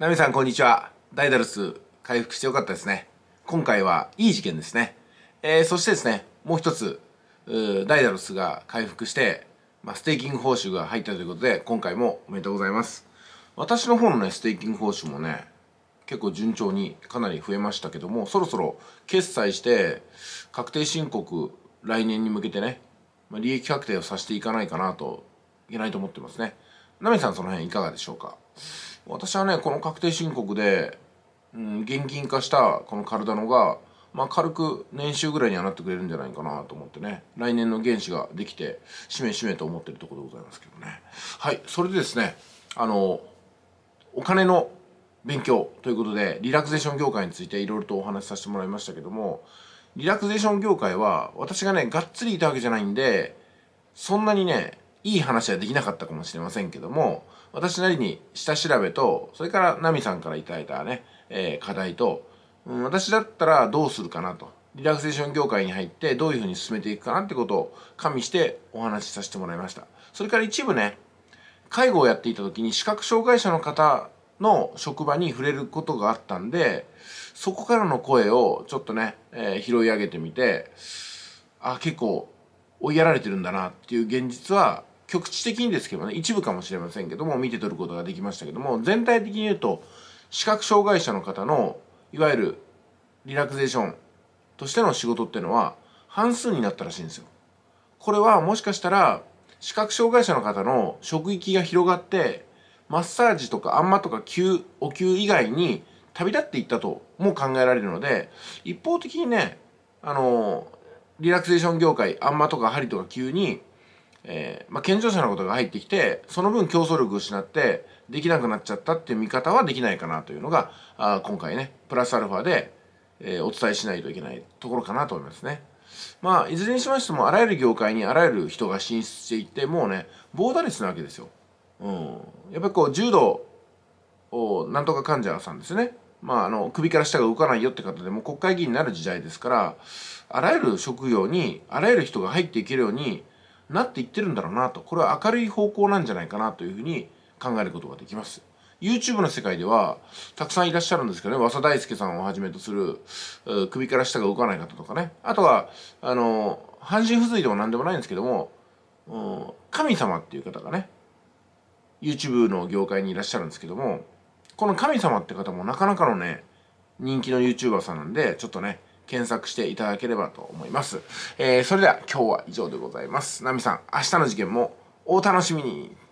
ナミさん、こんにちは。ダイダルス回復してよかったですね。今回はいい事件ですね。そしてですね、もう一つ、ダイダルスが回復して、ステーキング報酬が入ったということで、今回もおめでとうございます。私の方のね、ステーキング報酬もね、結構順調にかなり増えましたけども、そろそろ決済して、確定申告、来年に向けてね、利益確定をさせていかないかなといけないと思ってますね。ナミさん、その辺いかがでしょうか？私はね、この確定申告で、現金化したこのカルダノが、軽く年収ぐらいにはなってくれるんじゃないかなと思ってね、来年の原資ができて、しめしめと思ってるところでございますけどね。はい、それでですね、お金の勉強ということで、リラクゼーション業界についていろいろとお話しさせてもらいましたけども、リラクゼーション業界は、私がね、がっつりいたわけじゃないんで、そんなにね、いい話はできなかったかもしれませんけども、私なりに下調べと、それからナミさんからいただいたね、課題と、私だったらどうするかなと、リラクゼーション業界に入ってどういうふうに進めていくかなってことを加味してお話しさせてもらいました。それから一部ね、介護をやっていた時に視覚障害者の方の職場に触れることがあったんで、そこからの声をちょっとね、拾い上げてみて、あ、結構追いやられてるんだなっていう現実は、局地的にですけどね、一部かもしれませんけども見て取ることができましたけども、全体的に言うと視覚障害者の方のいわゆるリラクゼーションとしての仕事っていうのは半数になったらしいんですよ。これはもしかしたら視覚障害者の方の職域が広がって、マッサージとかあんまとかお灸以外に旅立っていったとも考えられるので、一方的にね、リラクゼーション業界あんまとか針とか灸に健常者のことが入ってきて、その分競争力を失ってできなくなっちゃったっていう見方はできないかなというのが、今回ね、プラスアルファで、お伝えしないといけないところかなと思いますね。いずれにしましてもあらゆる業界にあらゆる人が進出していって、もうね、ボーダーレスなわけですよ。やっぱりこう柔道をなんとか患者さんですね、首から下が動かないよって方でも国会議員になる時代ですから、あらゆる職業にあらゆる人が入っていけるようになっていってるんだろうなと、これは明るい方向なんじゃないかなというふうに考えることができます。YouTube の世界ではたくさんいらっしゃるんですけどね、和田大輔さんをはじめとする首から下が動かない方とかね、あとは半身不随でも何でもないんですけども、神様っていう方がね YouTube の業界にいらっしゃるんですけども、この神様って方もなかなかのね人気の YouTuber さんなんで、ちょっとね検索していただければと思います。それでは今日は以上でございます。ナミさん、明日の事件もお楽しみに。